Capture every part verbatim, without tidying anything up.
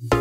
Salut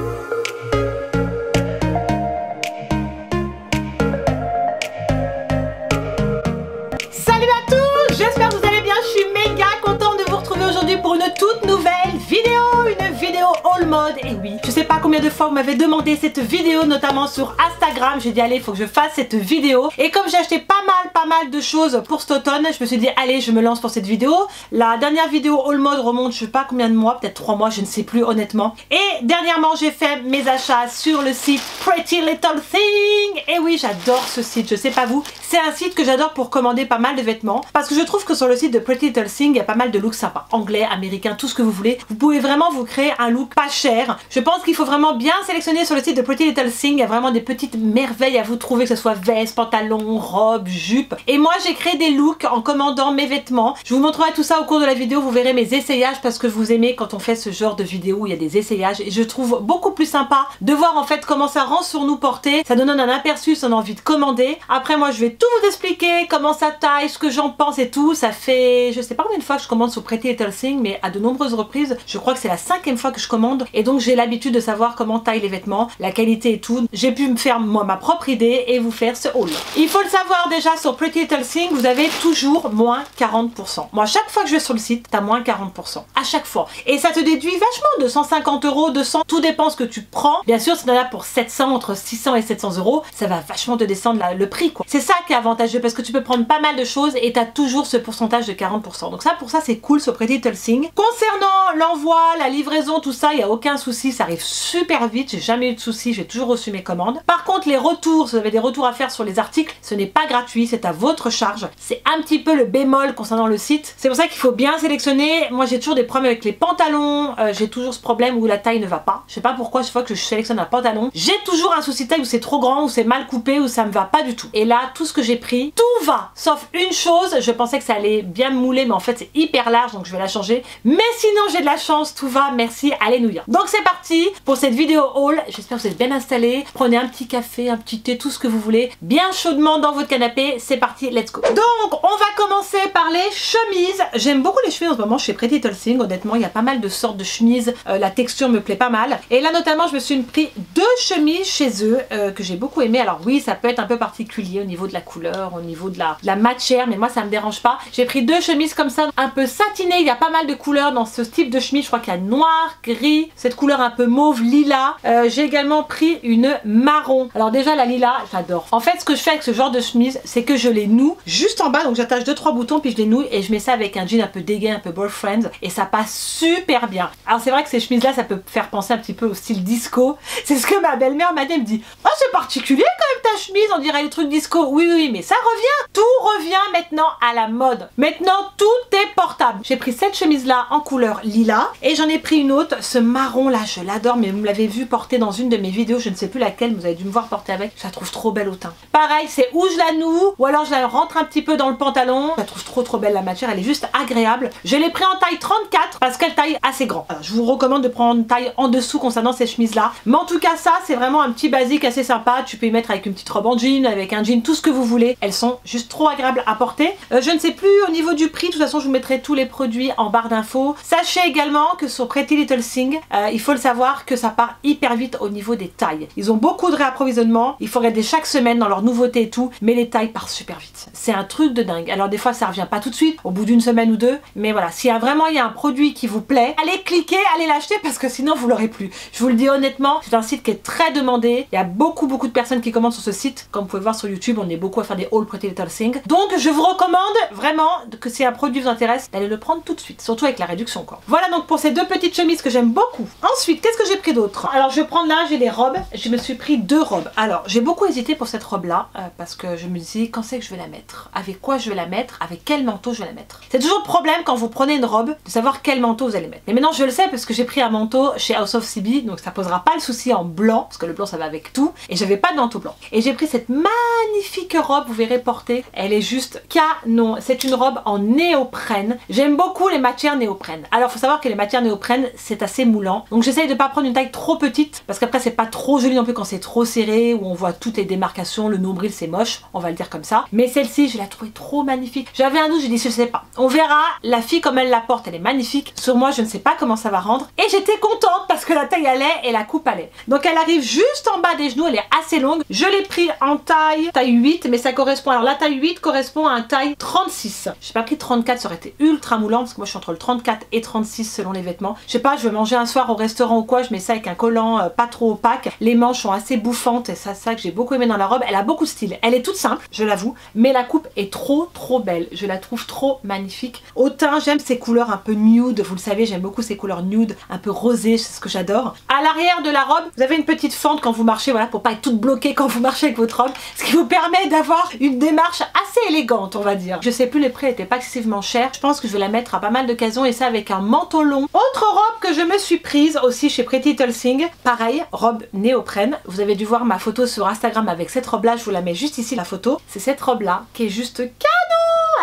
à tous, j'espère que vous allez bien, je suis méga contente de vous retrouver aujourd'hui pour une toute nouvelle vidéo, une vidéo all mode. Et oui, je sais pas combien de fois vous m'avez demandé cette vidéo, notamment sur Instagram. J'ai dit allez, il faut que je fasse cette vidéo. Et comme j'ai acheté pas mal pas mal de choses pour cet automne, je me suis dit allez, je me lance pour cette vidéo. La dernière vidéo all mode remonte je sais pas combien de mois, peut-être trois mois, je ne sais plus honnêtement. Et dernièrement j'ai fait mes achats sur le site Pretty Little Thing. Et oui, j'adore ce site, je sais pas vous, c'est un site que j'adore pour commander pas mal de vêtements, parce que je trouve que sur le site de Pretty Little Thing il y a pas mal de looks sympas, anglais, américains, tout ce que vous voulez. Vous pouvez vraiment vous créer un look pas cher. Je pense qu'il faut vraiment bien sélectionner sur le site de Pretty Little Thing. Il y a vraiment des petites merveilles à vous trouver, que ce soit veste, pantalon, robe, jupe. Et moi j'ai créé des looks en commandant mes vêtements. Je vous montrerai tout ça au cours de la vidéo, vous verrez mes essayages, parce que vous aimez quand on fait ce genre de vidéo où il y a des essayages, et je trouve beaucoup plus sympa de voir en fait comment ça rend sur nous porter. Ça donne un aperçu si on a envie de commander. Après moi je vais tout vous expliquer, comment ça taille, ce que j'en pense et tout. Ça fait je sais pas combien de fois que je commande sur Pretty Little Thing, mais à de nombreuses reprises, je crois que c'est la cinquième fois que je commande, et donc j'ai l'habitude de savoir comment taillent les vêtements, la qualité et tout. J'ai pu me faire moi ma propre idée et vous faire ce haul. Il faut le savoir déjà, sur Pretty Little Thing vous avez toujours moins quarante pour cent. Moi à chaque fois que je vais sur le site, t'as moins quarante pour cent à chaque fois, et ça te déduit vachement de cent cinquante euros, deux cents, tout dépend ce que tu prends. Bien sûr, si t'en as pour sept cents, entre six cents et sept cents euros, ça va vachement te descendre la, le prix quoi. C'est ça qui est avantageux, parce que tu peux prendre pas mal de choses et t'as toujours ce pourcentage de quarante pour cent. Donc ça, pour ça c'est cool sur Pretty Little Thing. Concernant l'envoi, la livraison, tout ça, il n'y a aucun souci, ça arrive super vite, j'ai jamais eu de soucis, j'ai toujours reçu mes commandes. Par contre les retours, si vous avez des retours à faire sur les articles, ce n'est pas gratuit, c'est à votre charge. C'est un petit peu le bémol concernant le site, c'est pour ça qu'il faut bien sélectionner. Moi j'ai toujours des problèmes avec les pantalons, euh, j'ai toujours ce problème où la taille ne va pas, je sais pas pourquoi. Chaque fois que je sélectionne un pantalon, j'ai toujours un souci de taille, où c'est trop grand, où c'est mal coupé, où ça me va pas du tout. Et là tout ce que j'ai pris, tout va, sauf une chose, je pensais que ça allait bien mouler, mais en fait c'est hyper large, donc je vais la changer. Mais sinon j'ai de la chance, tout va, merci, alléluia. Donc c'est parti pour cette vidéo haul, j'espère que vous êtes bien installés, prenez un petit café, un petit thé, tout ce que vous voulez, bien chaudement dans votre canapé, c'est parti, let's go. Donc on va commencer par les chemises. J'aime beaucoup les chemises en ce moment chez Pretty Little Thing, honnêtement il y a pas mal de sortes de chemises, euh, la texture me plaît pas mal, et là notamment je me suis pris deux chemises chez eux euh, que j'ai beaucoup aimé. Alors oui, ça peut être un peu particulier au niveau de la couleur, au niveau de la, de la matière, mais moi ça me dérange pas. J'ai pris deux chemises comme ça, un peu satinées, il y a pas mal de couleurs dans ce type de chemise, je crois qu'il y a noir, gris, cette couleur un peu mauve, lilas. Euh, j'ai également pris une marron. Alors déjà la lilas, j'adore. En fait ce que je fais avec ce genre de chemise, c'est que je les noue juste en bas, donc j'attache deux trois boutons puis je les noue, et je mets ça avec un jean un peu dégueu, un peu boyfriend, et ça passe super bien. Alors c'est vrai que ces chemises là, ça peut faire penser un petit peu au style disco, c'est ce que ma belle-mère m'a dit, elle me dit oh c'est particulier quand même ta chemise, on dirait les trucs disco. Oui oui, mais ça revient, tout revient maintenant à la mode, maintenant tout est portable. J'ai pris cette chemise là en couleur lilas, et j'en ai pris une autre, ce marron là je l'adore, mais vous me l'avez vu porter dans une de mes vidéos, je ne sais plus laquelle, vous avez dû me voir porter avec, je la trouve trop belle au teint. Pareil, c'est où je la noue ou alors je la rentre un petit peu dans le pantalon, je la trouve trop trop belle, la matière elle est juste agréable. Je l'ai pris en taille trente-quatre parce qu'elle taille assez grand. Alors, je vous recommande de prendre une taille en dessous concernant ces chemises là, mais en tout cas ça c'est vraiment un petit basique assez sympa, tu peux y mettre avec une petite robe en jean, avec un jean, tout ce que vous voulez, elles sont juste trop agréables à porter. Euh, je ne sais plus au niveau du prix, de toute façon je vous mettrai tous les produits en barre d'infos. Sachez également que sur Pretty Little Thing, euh, il faut le savoir que ça part hyper vite au niveau des tailles, ils ont beaucoup de réapprovisionnement, il faut regarder chaque semaine dans leurs nouveautés et tout, mais les tailles partent super vite, c'est un truc de dingue. Alors des fois ça revient pas tout de suite, au bout d'une semaine ou deux, mais voilà, si vraiment il y a un produit qui vous plaît, allez cliquer, allez l'acheter, parce que sinon vous l'aurez plus, je vous le dis honnêtement. C'est un site qui est très demandé, il y a beaucoup beaucoup de personnes qui commandent sur ce site, comme vous pouvez voir sur YouTube on est beaucoup à faire des hauls Pretty Little Thing, donc je vous recommande vraiment que si un produit vous intéresse d'aller le prendre tout de suite, surtout avec la réduction quoi. Voilà donc pour ces deux petites chemises que j'aime beaucoup. Ensuite qu'est-ce que j'ai pris d'autre? Alors je vais prendre là, j'ai les robes, je me suis pris deux robes. Alors j'ai beaucoup hésité pour cette robe là, euh, parce que je me dis quand c'est que je vais la mettre, avec quoi je vais la mettre, avec quel manteau je vais la mettre. C'est toujours le problème quand vous prenez une robe, de savoir quel manteau vous allez mettre. Mais maintenant je le sais parce que j'ai pris un manteau chez House of C B, donc ça posera pas le souci en blanc, parce que le blanc ça va avec tout, et j'avais pas de manteau blanc. Et et j'ai pris cette magnifique robe, vous verrez portée, elle est juste canon, c'est une robe en néoprène, j'aime beaucoup les matières néoprènes. Alors faut savoir que les matières néoprènes c'est assez moulant, donc j'essaye de pas prendre une taille trop petite parce qu'après c'est pas trop joli non plus quand c'est trop serré où on voit toutes les démarcations, le nombril c'est moche, on va le dire comme ça. Mais celle-ci je la trouvais trop magnifique, j'avais un doute, j'ai dit je sais pas, on verra, la fille comme elle la porte elle est magnifique, sur moi je ne sais pas comment ça va rendre et j'étais contente parce que la taille allait et la coupe allait. Donc elle arrive juste en bas des genoux, elle est assez longue, je l'ai pris en taille, taille huit, mais ça correspond, alors la taille huit correspond à un taille trente-six, j'ai pas pris trente-quatre, ça aurait été ultra moulant parce que moi je suis entre le trente-quatre et trente-six selon les vêtements. Je sais pas, je vais manger un soir au restaurant ou quoi, je mets ça avec un collant euh, pas trop opaque, les manches sont assez bouffantes et ça c'est ça que j'ai beaucoup aimé dans la robe, elle a beaucoup de style, elle est toute simple je l'avoue, mais la coupe est trop trop belle, je la trouve trop magnifique. Au teint j'aime ces couleurs un peu nude, vous le savez j'aime beaucoup ces couleurs nude, un peu rosé, c'est ce que j'adore. À l'arrière de la robe vous avez une petite fente quand vous marchez, voilà, pour pas être toute bloquée quand vous marchez avec votre robe, ce qui vous permet d'avoir une démarche assez élégante on va dire. Je sais plus, les prix n'étaient pas excessivement chers, je pense que je vais la mettre à pas mal d'occasions et ça avec un manteau long. Autre robe que je me suis prise aussi chez Pretty Little Thing, pareil, robe néoprène, vous avez dû voir ma photo sur Instagram avec cette robe là, je vous la mets juste ici la photo, c'est cette robe là qui est juste canon.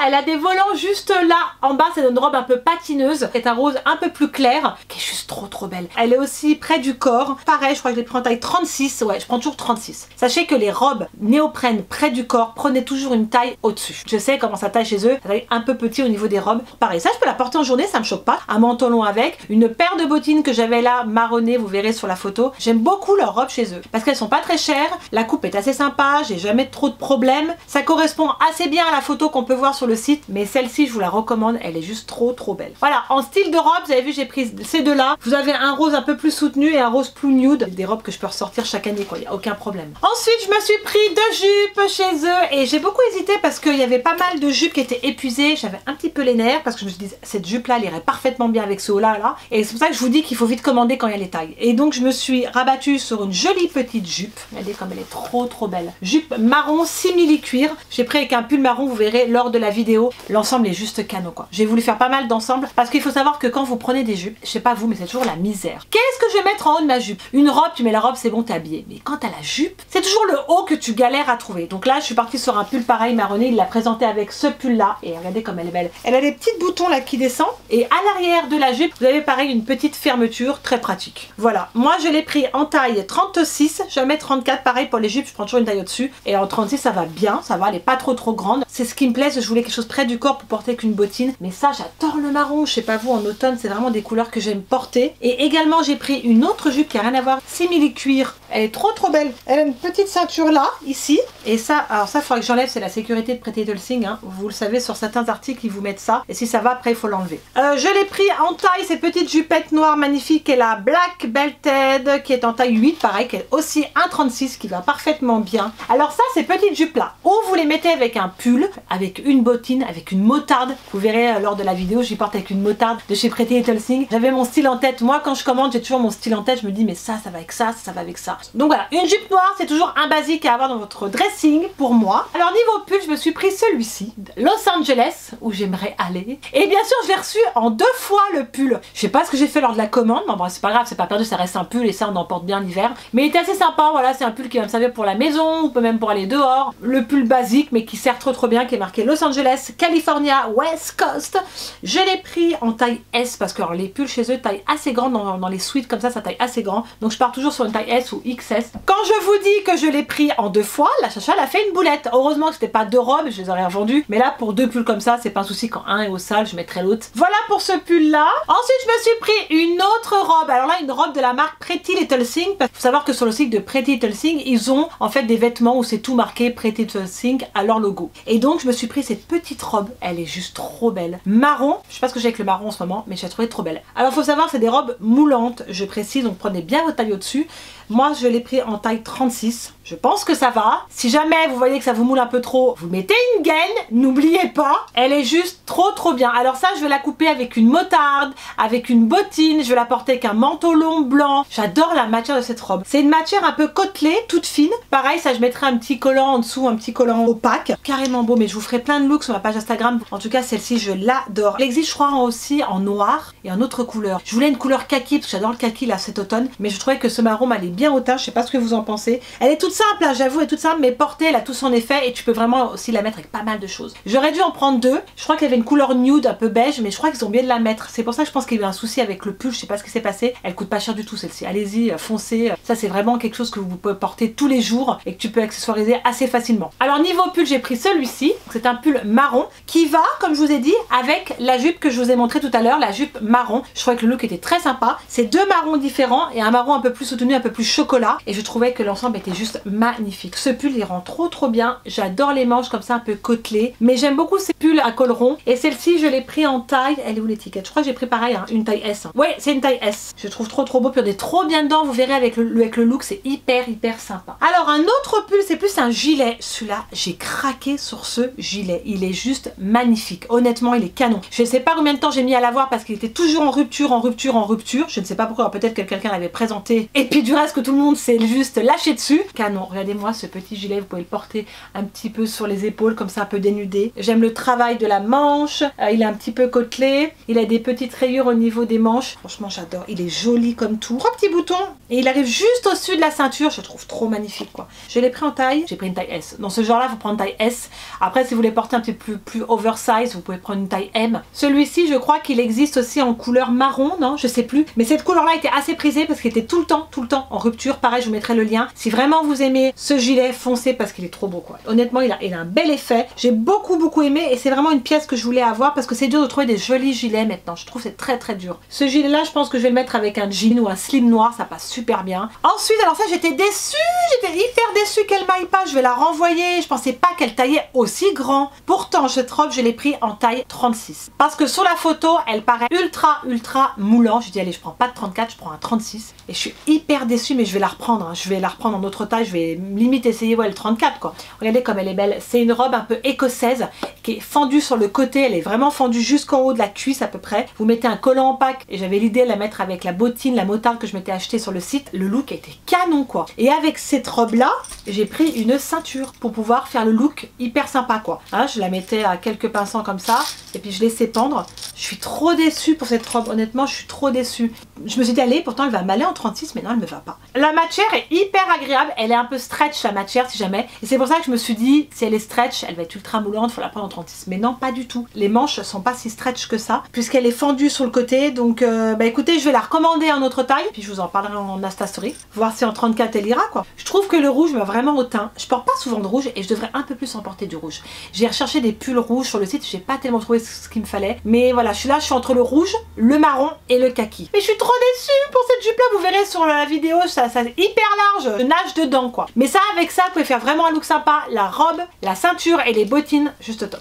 Elle a des volants juste là en bas, c'est une robe un peu patineuse, c'est un rose un peu plus clair qui est juste trop trop belle. Elle est aussi près du corps, pareil je crois que je l'ai pris en taille trente-six, ouais je prends toujours trente-six. Sachez que les robes néoprènes près du corps, prenez toujours une taille au dessus. Je sais comment ça taille chez eux, ça taille un peu petit au niveau des robes. Pareil ça je peux la porter en journée, ça me choque pas, un manteau long avec, une paire de bottines que j'avais là marronnées, vous verrez sur la photo. J'aime beaucoup leurs robes chez eux parce qu'elles sont pas très chères, la coupe est assez sympa, j'ai jamais trop de problèmes, ça correspond assez bien à la photo qu'on peut voir sur le site, mais celle-ci je vous la recommande, elle est juste trop trop belle. Voilà, en style de robe vous avez vu j'ai pris ces deux là, vous avez un rose un peu plus soutenu et un rose plus nude, des robes que je peux ressortir chaque année quoi, il n'y a aucun problème. Ensuite je me suis pris deux jupes chez eux et j'ai beaucoup hésité parce qu'il y avait pas mal de jupes qui étaient épuisées, j'avais un petit peu les nerfs parce que je me suis dit cette jupe là elle irait parfaitement bien avec ce haut là, là. Et c'est pour ça que je vous dis qu'il faut vite commander quand il y a les tailles, et donc je me suis rabattue sur une jolie petite jupe, regardez comme elle est trop trop belle, jupe marron simili cuir, j'ai pris avec un pull marron, vous verrez lors de la vidéo, l'ensemble est juste canon quoi. J'ai voulu faire pas mal d'ensemble parce qu'il faut savoir que quand vous prenez des jupes, je sais pas vous mais c'est toujours la misère. Qu'est-ce que je vais mettre en haut de ma jupe? Une robe, tu mets la robe, c'est bon, t'es habillée. Mais quand t'as la jupe, c'est toujours le haut que tu galères à trouver. Donc là, je suis partie sur un pull pareil marronné, il l'a présenté avec ce pull là et regardez comme elle est belle. Elle a des petits boutons là qui descendent et à l'arrière de la jupe, vous avez pareil une petite fermeture très pratique. Voilà, moi je l'ai pris en taille trente-six, jamais trente-quatre, pareil pour les jupes, je prends toujours une taille au-dessus et en trente-six ça va bien, ça va, elle est pas trop trop grande. C'est ce qui me plaît, je voulais quelque chose près du corps pour porter qu'une bottine, mais ça j'adore le marron, je sais pas vous, en automne c'est vraiment des couleurs que j'aime porter. Et également j'ai pris une autre jupe qui a rien à voir, simili cuir, elle est trop trop belle, elle a une petite ceinture là ici et ça, alors ça il faudrait que j'enlève, c'est la sécurité de Pretty Little Thing hein. Vous le savez sur certains articles ils vous mettent ça et si ça va après il faut l'enlever. Euh, je l'ai pris en taille, cette petite jupette noire magnifique et la black belted qui est en taille huit pareil, qui est aussi un trente-six qui va parfaitement bien. Alors ça ces petites jupes là, ou vous les mettez avec un pull, avec une bottine, avec une motarde, vous verrez euh, lors de la vidéo j'y porte avec une motarde de chez Pretty Little Thing. J'avais mon style en tête, moi quand je commande j'ai toujours mon style en tête, je me dis mais ça ça va avec ça, ça, ça va avec ça. Donc voilà, une jupe noire c'est toujours un basique à avoir dans votre dressing pour moi. Alors niveau pull je me suis pris celui-ci, Los Angeles, où j'aimerais aller, et bien sûr je l'ai reçu en deux fois le pull, je sais pas ce que j'ai fait lors de la commande, mais bon c'est pas grave, c'est pas perdu, ça reste un pull et ça on en porte bien l'hiver, mais il était assez sympa, voilà c'est un pull qui va me servir pour la maison ou peut même pour aller dehors, le pull basique mais qui sert trop trop bien, qui est marqué Los Angeles, California, West Coast. Je l'ai pris en taille S parce que alors, les pulls chez eux taille assez grande, dans, dans les suites comme ça, ça taille assez grand, donc je pars toujours sur une taille S ou X S. Quand je vous dis que je l'ai pris en deux fois, la chacha elle a fait une boulette, heureusement que c'était pas deux robes, je les aurais revendues, mais là pour deux pulls comme ça c'est pas un souci, quand un est au sale je mettrai l'autre. Voilà pour ce pull là. Ensuite je me suis pris une autre robe, alors là une robe de la marque Pretty Little Thing, parce qu'il faut savoir que sur le site de Pretty Little Thing ils ont en fait des vêtements où c'est tout marqué Pretty Little Thing à leur logo, et donc je me suis pris cette petite robe, elle est juste trop belle, marron, je sais pas ce que j'ai avec le marron en ce moment mais je la trouvais trop belle. Alors faut savoir c'est des robes moulantes, je précise, donc prenez bien votre taille au dessus, moi je l'ai pris en taille trente-six, je pense que ça va, si jamais vous voyez que ça vous moule un peu trop, vous mettez une gaine, n'oubliez pas, elle est juste trop trop bien. Alors ça je vais la couper avec une motarde, avec une bottine, je vais la porter avec un manteau long blanc, j'adore la matière de cette robe, c'est une matière un peu côtelée, toute fine, pareil ça je mettrai un petit collant en dessous, un petit collant opaque, carrément beau, mais je vous ferai plein de looks looks sur ma page Instagram. En tout cas, celle-ci, je l'adore. Elle existe, je crois, aussi en noir et en autre couleur. Je voulais une couleur kaki parce que j'adore le kaki là cet automne, mais je trouvais que ce marron m'allait bien au teint. Je sais pas ce que vous en pensez. Elle est toute simple, hein, j'avoue, elle est toute simple, mais portée, elle a tout son effet et tu peux vraiment aussi la mettre avec pas mal de choses. J'aurais dû en prendre deux. Je crois qu'elle avait une couleur nude un peu beige, mais je crois qu'ils ont bien de la mettre. C'est pour ça que je pense qu'il y a eu un souci avec le pull. Je sais pas ce qui s'est passé. Elle coûte pas cher du tout celle-ci. Allez-y, foncez. Ça, c'est vraiment quelque chose que vous pouvez porter tous les jours et que tu peux accessoiriser assez facilement. Alors niveau pull, j'ai pris celui-ci. C'est un pull marron qui va, comme je vous ai dit, avec la jupe que je vous ai montré tout à l'heure, la jupe marron. Je trouvais que le look était très sympa. C'est deux marrons différents et un marron un peu plus soutenu, un peu plus chocolat. Et je trouvais que l'ensemble était juste magnifique. Ce pull, il rend trop trop bien. J'adore les manches comme ça un peu côtelées. Mais j'aime beaucoup ces pulls à col rond. Et celle-ci, je l'ai pris en taille. Elle est où l'étiquette? Je crois que j'ai pris pareil, hein, une taille S. Hein. Ouais, c'est une taille S. Je trouve trop trop beau. Puis on est trop bien dedans. Vous verrez avec le, avec le look, c'est hyper hyper sympa. Alors un autre pull, c'est plus un gilet. Celui-là, j'ai craqué sur ce gilet. Il est juste magnifique. Honnêtement, il est canon. Je ne sais pas combien de temps j'ai mis à l'avoir parce qu'il était toujours en rupture, en rupture, en rupture. Je ne sais pas pourquoi. Peut-être que quelqu'un l'avait présenté. Et puis du reste, que tout le monde s'est juste lâché dessus. Canon. Regardez-moi ce petit gilet. Vous pouvez le porter un petit peu sur les épaules, comme ça un peu dénudé. J'aime le travail de la manche. Euh, il est un petit peu côtelé. Il a des petites rayures au niveau des manches. Franchement, j'adore. Il est joli comme tout. Trois petits boutons. Et il arrive juste au-dessus de la ceinture. Je le trouve trop magnifique, quoi. Je l'ai pris en taille. J'ai pris une taille S. Dans ce genre-là, vous prenez une taille S. Après, si vous voulez porter un petit peu plus, plus oversize, vous pouvez prendre une taille M. Celui-ci, je crois qu'il existe aussi en couleur marron, non? Je sais plus. Mais cette couleur-là était assez prisée parce qu'il était tout le temps, tout le temps en rupture. Pareil, je vous mettrai le lien. Si vraiment vous aimez ce gilet, foncez parce qu'il est trop beau, quoi. Honnêtement, il a, il a un bel effet. J'ai beaucoup, beaucoup aimé et c'est vraiment une pièce que je voulais avoir parce que c'est dur de trouver des jolis gilets maintenant. Je trouve c'est très, très dur. Ce gilet-là, je pense que je vais le mettre avec un jean ou un slim noir. Ça passe super bien. Ensuite, alors ça, j'étais déçue. J'étais hyper déçue qu'elle m'aille pas. Je vais la renvoyer. Je pensais pas qu'elle taillait aussi grand. Pourtant, cette robe, je l'ai pris en taille trente-six. Parce que sur la photo, elle paraît ultra, ultra moulant. Je dis, allez, je prends pas de trente-quatre, je prends un trente-six. Et je suis hyper déçue, mais je vais la reprendre. Hein. Je vais la reprendre en autre taille. Je vais limite essayer, ouais, le trente-quatre, quoi. Regardez comme elle est belle. C'est une robe un peu écossaise qui est fendue sur le côté. Elle est vraiment fendue jusqu'en haut de la cuisse à peu près. Vous mettez un collant en pack. Et j'avais l'idée de la mettre avec la bottine, la motarde que je m'étais achetée sur le site. Le look était canon, quoi. Et avec cette robe-là, j'ai pris une ceinture pour pouvoir faire le look hyper sympa, quoi. Hein, je la mettais à quelques pincents comme ça et puis je laissais pendre. Je suis trop déçue pour cette robe, honnêtement, je suis trop déçue. Je me suis dit, allez, pourtant elle va m'aller en trente-six, mais non, elle me va pas. La matière est hyper agréable, elle est un peu stretch la matière si jamais. Et c'est pour ça que je me suis dit, si elle est stretch, elle va être ultra moulante, faut la prendre en trente-six. Mais non, pas du tout. Les manches sont pas si stretch que ça, puisqu'elle est fendue sur le côté. Donc, euh, bah écoutez, je vais la recommander en autre taille, puis je vous en parlerai en Insta Story. Voir si en trente-quatre elle ira, quoi. Je trouve que le rouge va vraiment au teint. Je porte pas souvent de rouge et je devrais un peu plus en porter du rouge. J'ai recherché des pulls rouges sur le site, j'ai pas tellement trouvé ce qu'il me fallait. Mais voilà, je suis là, je suis entre le rouge, le marron et le kaki. Mais je suis trop déçue pour cette jupe là, vous verrez sur la vidéo, ça, ça est hyper large, je nage dedans, quoi. Mais ça, avec ça, vous pouvez faire vraiment un look sympa, la robe, la ceinture et les bottines, juste top.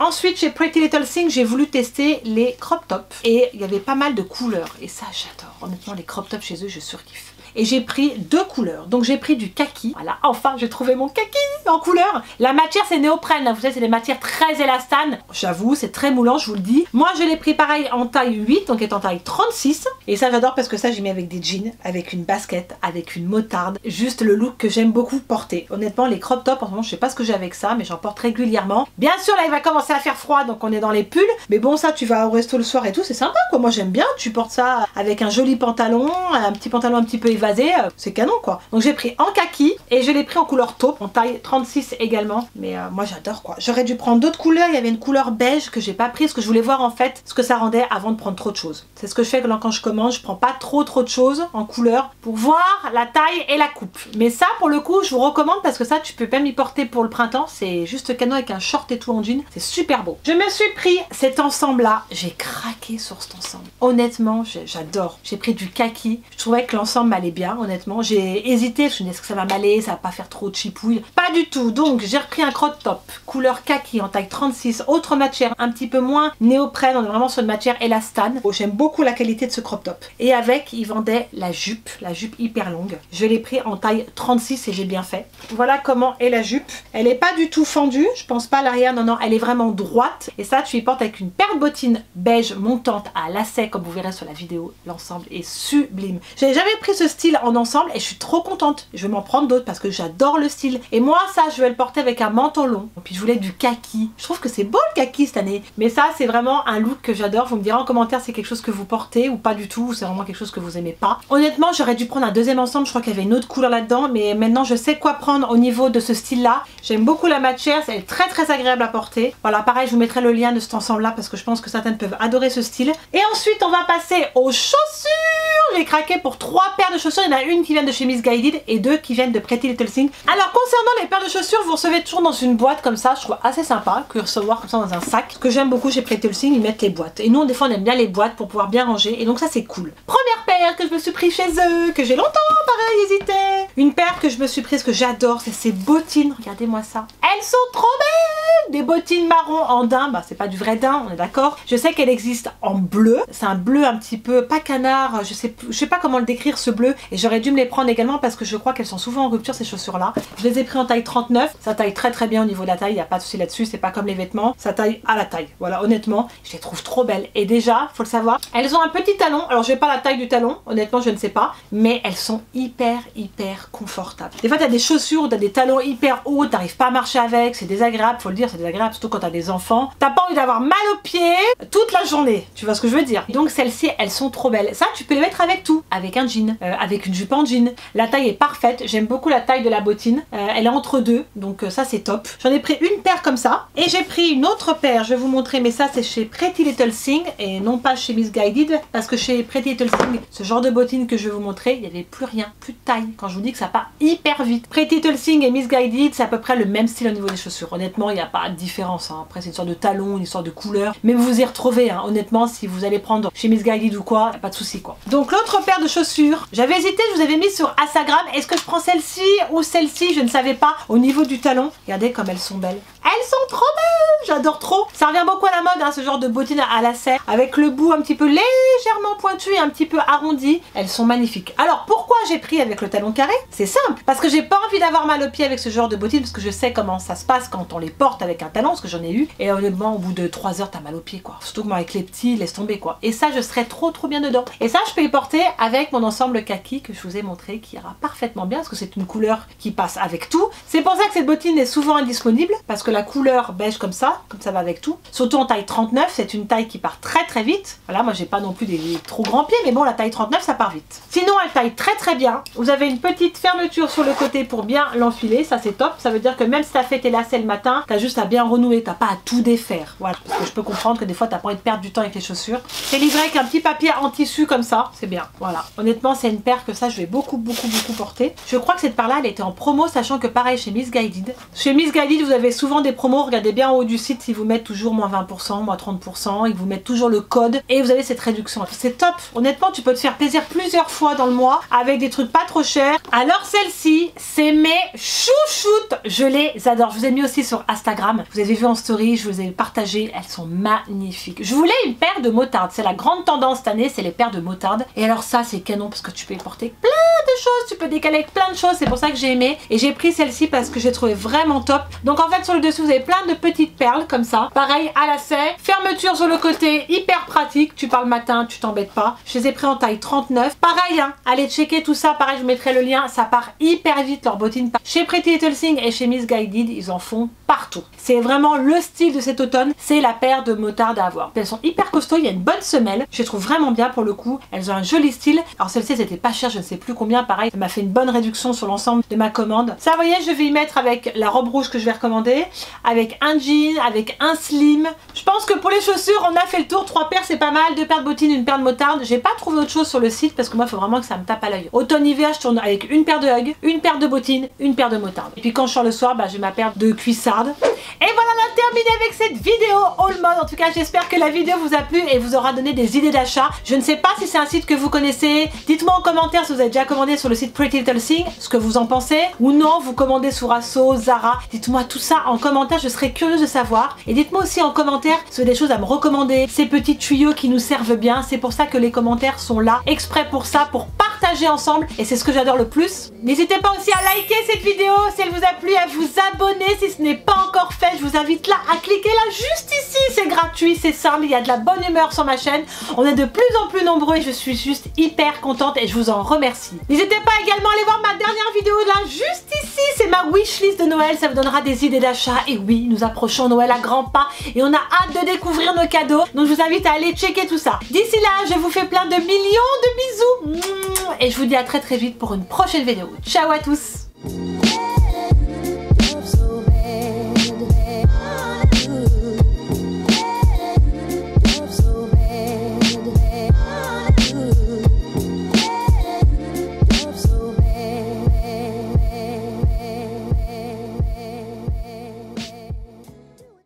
Ensuite, chez Pretty Little Thing, j'ai voulu tester les crop tops et il y avait pas mal de couleurs et ça j'adore. Honnêtement, les crop tops chez eux, je surkiffe. Et j'ai pris deux couleurs. Donc j'ai pris du kaki. Voilà, enfin j'ai trouvé mon kaki en couleur. La matière c'est néoprène, là. Vous savez, c'est des matières très élastanes. J'avoue, c'est très moulant, je vous le dis. Moi je l'ai pris pareil en taille huit, donc est en taille trente-six. Et ça j'adore parce que ça j'ai mis avec des jeans, avec une basket, avec une motarde. Juste le look que j'aime beaucoup porter. Honnêtement, les crop tops en ce moment, je sais pas ce que j'ai avec ça, mais j'en porte régulièrement. Bien sûr, là il va commencer à faire froid, donc on est dans les pulls. Mais bon, ça tu vas au resto le soir et tout, c'est sympa, quoi. Moi j'aime bien, tu portes ça avec un joli pantalon, un petit pantalon un petit peu évasé. C'est canon, quoi. Donc j'ai pris en kaki et je l'ai pris en couleur taupe, en taille trente-six également. Mais euh, moi j'adore, quoi. J'aurais dû prendre d'autres couleurs. Il y avait une couleur beige que j'ai pas prise, parce que je voulais voir en fait ce que ça rendait avant de prendre trop de choses. C'est ce que je fais quand je commence, je prends pas trop trop de choses en couleur pour voir la taille et la coupe. Mais ça pour le coup je vous recommande parce que ça tu peux même y porter pour le printemps. C'est juste canon avec un short et tout en jean. C'est super beau. Je me suis pris cet ensemble là. J'ai craqué sur cet ensemble. Honnêtement j'adore. J'ai pris du kaki. Je trouvais que l'ensemble m'allait bien, honnêtement. J'ai hésité, je me suis dit est-ce que ça va m'aller, ça va pas faire trop de chipouille. Pas du tout. Donc j'ai repris un crop top couleur kaki en taille trente-six, autre matière un petit peu moins néoprène, on est vraiment sur une matière élastane. Oh, j'aime beaucoup la qualité de ce crop top. Et avec, ils vendaient la jupe, la jupe hyper longue. Je l'ai pris en taille trente-six et j'ai bien fait. Voilà comment est la jupe. Elle est pas du tout fendue, je pense pas à l'arrière, non non, elle est vraiment droite. Et ça tu y portes avec une paire de bottines beige montante à lacets, comme vous verrez sur la vidéo. L'ensemble est sublime. J'avais jamais pris ce style en ensemble et je suis trop contente. Je vais m'en prendre d'autres parce que j'adore le style. Et moi ça je vais le porter avec un manteau long. Puis je voulais du kaki. Je trouve que c'est beau le kaki cette année. Mais ça c'est vraiment un look que j'adore. Vous me direz en commentaire si c'est quelque chose que vous portez ou pas du tout. Ou c'est vraiment quelque chose que vous aimez pas. Honnêtement j'aurais dû prendre un deuxième ensemble. Je crois qu'il y avait une autre couleur là-dedans. Mais maintenant je sais quoi prendre au niveau de ce style là. J'aime beaucoup la matière. Elle est très très agréable à porter. Voilà pareil je vous mettrai le lien de cet ensemble là. Parce que je pense que certaines peuvent adorer ce style. Et ensuite on va passer aux chaussures. J'ai craqué pour trois paires de chaussures. Il y en a une qui vient de chez Missguided et deux qui viennent de Pretty Little Thing. Alors concernant les paires de chaussures, vous recevez toujours dans une boîte comme ça. Je trouve assez sympa que recevoir comme ça dans un sac. Ce que j'aime beaucoup chez Pretty Little Thing, ils mettent les boîtes. Et nous on, des fois on aime bien les boîtes pour pouvoir bien ranger. Et donc ça c'est cool. Première paire que je me suis prise chez eux, que j'ai longtemps pareil hésité. Une paire que je me suis prise, que j'adore, c'est ces bottines. Regardez-moi ça. Elles sont trop belles. Des bottines marron en daim. Bah c'est pas du vrai daim, on est d'accord. Je sais qu'elle existe en bleu. C'est un bleu un petit peu pas canard. Je sais, je sais pas comment le décrire ce bleu. Et j'aurais dû me les prendre également parce que je crois qu'elles sont souvent en rupture ces chaussures là. Je les ai pris en taille trente-neuf. Ça taille très très bien au niveau de la taille. Il n'y a pas de souci là-dessus. C'est pas comme les vêtements. Ça taille à la taille. Voilà honnêtement. Je les trouve trop belles. Et déjà faut le savoir. Elles ont un petit talon. Alors je n'ai pas la taille du talon. Honnêtement je ne sais pas. Mais elles sont hyper hyper confortables. Des fois tu as des chaussures. Tu as des talons hyper hauts. Tu n'arrives pas à marcher avec. C'est désagréable. Faut le dire c'est désagréable. Surtout quand tu as des enfants. Tu n'as pas envie d'avoir mal aux pieds toute la journée. Tu vois ce que je veux dire. Donc celles-ci elles sont trop belles. Ça tu peux les mettre avec tout. Avec un jean. Euh, avec une jupe en jean. La taille est parfaite. J'aime beaucoup la taille de la bottine. Euh, elle est entre deux. Donc euh, ça c'est top. J'en ai pris une paire comme ça. Et j'ai pris une autre paire. Je vais vous montrer. Mais ça c'est chez Pretty Little Thing. Et non pas chez Missguided. Parce que chez Pretty Little Thing, ce genre de bottine que je vais vous montrer, il n'y avait plus rien. Plus de taille. Quand je vous dis que ça part hyper vite. Pretty Little Thing et Missguided, c'est à peu près le même style au niveau des chaussures. Honnêtement il n'y a pas de différence. Hein. Après c'est une sorte de talon, une sorte de couleur. Mais vous y retrouvez. Hein. Honnêtement si vous allez prendre chez Missguided ou quoi, pas de souci quoi. Donc l'autre paire de chaussures, j'avais hésité, je vous avais mis sur Instagram, est-ce que je prends celle-ci ou celle-ci, je ne savais pas au niveau du talon. Regardez comme elles sont belles. Elles sont trop belles, j'adore trop. Ça revient beaucoup à la mode hein, ce genre de bottines à la serre avec le bout un petit peu légèrement pointu et un petit peu arrondi. Elles sont magnifiques. Alors pourquoi j'ai pris avec le talon carré? C'est simple, parce que j'ai pas envie d'avoir mal aux pieds avec ce genre de bottines, parce que je sais comment ça se passe quand on les porte avec un talon, parce que j'en ai eu. Et honnêtement au bout de trois heures t'as mal aux pieds quoi. Surtout que moi avec les petits, laisse tomber quoi. Et ça je serais trop trop bien dedans. Et ça je peux les porter avec mon ensemble kaki que je vous ai montré qui ira parfaitement bien, parce que c'est une couleur qui passe avec tout. C'est pour ça que cette bottine est souvent indisponible, parce que la couleur beige comme ça, comme ça va avec tout. Surtout en taille trente-neuf, c'est une taille qui part très très vite. Voilà, moi j'ai pas non plus des trop grands pieds, mais bon la taille trente-neuf ça part vite. Sinon elle taille très très bien. Vous avez une petite fermeture sur le côté pour bien l'enfiler, ça c'est top. Ça veut dire que même si t'as fait tes lacets le matin, t'as juste à bien renouer, t'as pas à tout défaire. Voilà, parce que je peux comprendre que des fois t'as pas envie de perdre du temps avec les chaussures. C'est livré avec un petit papier en tissu comme ça, c'est bien. Voilà, honnêtement c'est une paire que ça je vais beaucoup beaucoup beaucoup porter. Je crois que cette paire là elle était en promo, sachant que pareil chez Missguided. Chez Missguided vous avez souvent des promos, regardez bien en haut du site, ils vous mettent toujours moins vingt pour cent, moins trente pour cent, ils vous mettent toujours le code et vous avez cette réduction. C'est top, honnêtement tu peux te faire plaisir plusieurs fois dans le mois avec des trucs pas trop chers. Alors celle-ci c'est mes chouchoutes, je les adore, je vous ai mis aussi sur Instagram, vous avez vu en story, je vous ai partagé, elles sont magnifiques. Je voulais une paire de motardes, c'est la grande tendance cette année, c'est les paires de motardes. Et alors ça c'est canon parce que tu peux y porter plein de choses, tu peux décaler avec plein de choses, c'est pour ça que j'ai aimé. Et j'ai pris celle-ci parce que j'ai trouvé vraiment top. Donc en fait sur le dessus vous avez plein de petites perles comme ça, pareil à la serre, fermeture sur le côté, hyper pratique, tu pars le matin, tu t'embêtes pas. Je les ai pris en taille trente-neuf, pareil hein, allez checker tout ça, pareil je vous mettrai le lien, ça part hyper vite leurs bottines. Chez Pretty Little Thing et chez Missguided ils en font partout, c'est vraiment le style de cet automne, c'est la paire de motardes à avoir. Elles sont hyper costauds, il y a une bonne semelle, je les trouve vraiment bien pour le coup, elles ont un joli style. Alors celle-ci c'était pas cher, je ne sais plus combien, pareil ça m'a fait une bonne réduction sur l'ensemble de ma commande. Ça vous voyez je vais y mettre avec la robe rouge que je vais recommander, avec un jean, avec un slim. Je pense que pour les chaussures on a fait le tour, trois paires c'est pas mal, deux paires de bottines, une paire de motardes. J'ai pas trouvé autre chose sur le site parce que moi il faut vraiment que ça me tape à l'œil. Automne hiver je tourne avec une paire de hugs, une paire de bottines, une paire de motardes, et puis quand je sors le soir bah, j'ai ma paire de cuissardes. Et voilà, on a terminé avec cette vidéo haul mode. En tout cas j'espère que la vidéo vous a plu et vous aura donné des idées d'achat. Je ne sais pas si c'est un site que vous connaissez, dites-moi en commentaire si vous avez déjà commandé sur le site Pretty Little Thing, ce que vous en pensez, ou non vous commandez sur Asos, Zara, dites-moi tout ça en commentaire, je serais curieuse de savoir. Et dites-moi aussi en commentaire si vous avez des choses à me recommander, ces petits tuyaux qui nous servent bien, c'est pour ça que les commentaires sont là, exprès pour ça, pour partager partager ensemble et c'est ce que j'adore le plus. N'hésitez pas aussi à liker cette vidéo si elle vous a plu, à vous abonner si ce n'est pas encore fait. Je vous invite là à cliquer là juste ici, c'est gratuit, c'est simple, il y a de la bonne humeur sur ma chaîne. On est de plus en plus nombreux et je suis juste hyper contente et je vous en remercie. N'hésitez pas également à aller voir ma dernière vidéo là juste ici, c'est ma wishlist de Noël, ça vous donnera des idées d'achat. Et oui, nous approchons Noël à grands pas et on a hâte de découvrir nos cadeaux. Donc je vous invite à aller checker tout ça. D'ici là, je vous fais plein de millions de bisous et je vous dis à très très vite pour une prochaine vidéo. Ciao à tous!